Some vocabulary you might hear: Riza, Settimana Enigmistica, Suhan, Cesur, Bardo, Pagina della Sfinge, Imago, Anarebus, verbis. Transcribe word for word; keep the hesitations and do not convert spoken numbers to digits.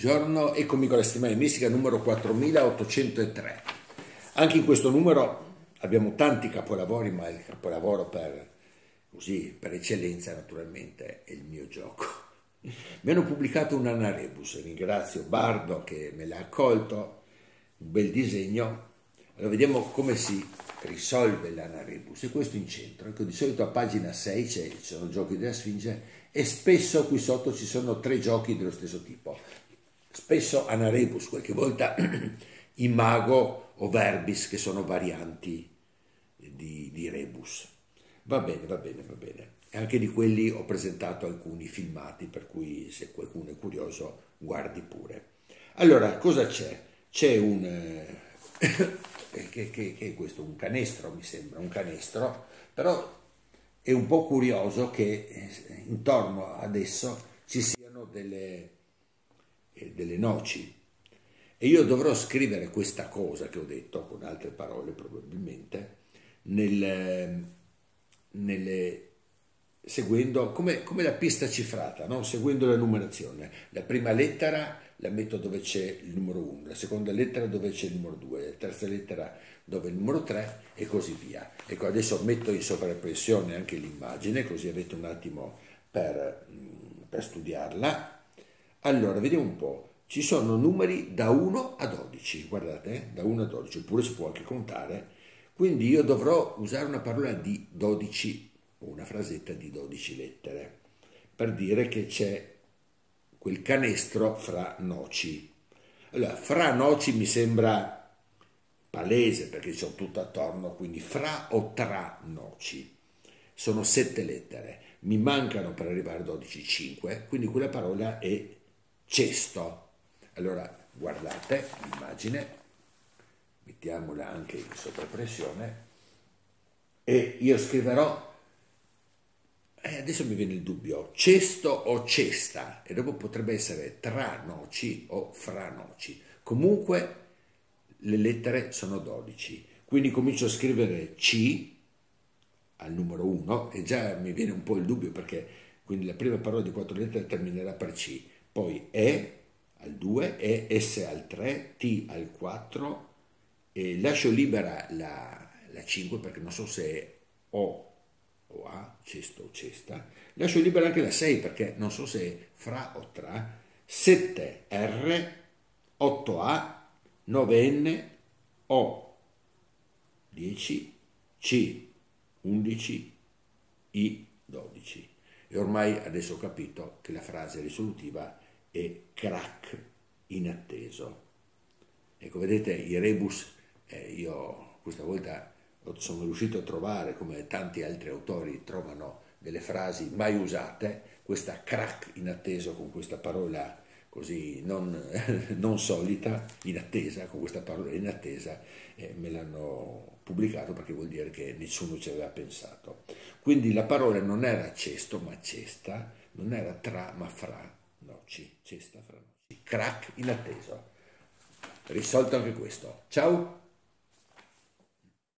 Buongiorno, eccomi con la Settimana Enigmistica numero quattromilaottocentotre. Anche in questo numero abbiamo tanti capolavori, ma il capolavoro per, così, per eccellenza naturalmente è il mio gioco. Mi hanno pubblicato un Anarebus, ringrazio Bardo che me l'ha accolto, un bel disegno. Allora vediamo come si risolve l'anarebus, e questo in centro. Ecco, di solito a pagina sei ci sono giochi della Sfinge e spesso qui sotto ci sono tre giochi dello stesso tipo, spesso anarebus, qualche volta imago o verbis, che sono varianti di, di rebus. Va bene, va bene, va bene. Anche di quelli ho presentato alcuni filmati, per cui se qualcuno è curioso guardi pure. Allora, cosa c'è? C'è un... Eh, Che, che, che è questo? Un canestro, mi sembra, un canestro, però è un po' curioso che intorno adesso ci siano delle, eh, delle noci, e io dovrò scrivere questa cosa che ho detto, con altre parole probabilmente, nel, nelle, seguendo come, come la pista cifrata, no? Seguendo la numerazione. La prima lettera la metto dove c'è il numero uno, la seconda lettera dove c'è il numero due, la terza lettera dove il numero tre, e così via. Ecco, adesso metto in sovrappressione anche l'immagine, così avete un attimo per, per studiarla. Allora, vediamo un po'. Ci sono numeri da uno a dodici, guardate, eh? Da uno a dodici, oppure si può anche contare. Quindi io dovrò usare una parola di dodici, una frasetta di dodici lettere, per dire che c'è quel canestro fra noci. Allora, fra noci mi sembra palese perché sono tutto attorno, quindi fra o tra noci. Sono sette lettere, mi mancano per arrivare a dodici, cinque, quindi quella parola è cesto. Allora, guardate l'immagine, mettiamola anche in sottopressione, e io scriverò, Eh, adesso mi viene il dubbio, cesto o cesta, e dopo potrebbe essere tra noci o fra noci. Comunque le lettere sono dodici, quindi comincio a scrivere C al numero uno, e già mi viene un po' il dubbio, perché quindi la prima parola di quattro lettere terminerà per C, poi E al due, E, S al tre, T al quattro, e lascio libera la, la cinque perché non so se è O o a, cesto o cesta. Lascio libera anche la sei perché non so se è fra o tra. sette R, otto A, nove N, O, dieci C, undici I, dodici. E ormai adesso ho capito che la frase risolutiva è crack inatteso. Ecco, vedete i rebus, eh, io questa volta sono riuscito a trovare, come tanti altri autori trovano delle frasi mai usate, questa crack inatteso, con questa parola così non, non solita, inattesa, con questa parola inattesa, eh, me l'hanno pubblicato perché vuol dire che nessuno ci aveva pensato. Quindi la parola non era cesto ma cesta, non era tra ma fra noci, cesta fra noci, crack inatteso. Risolto anche questo. Ciao!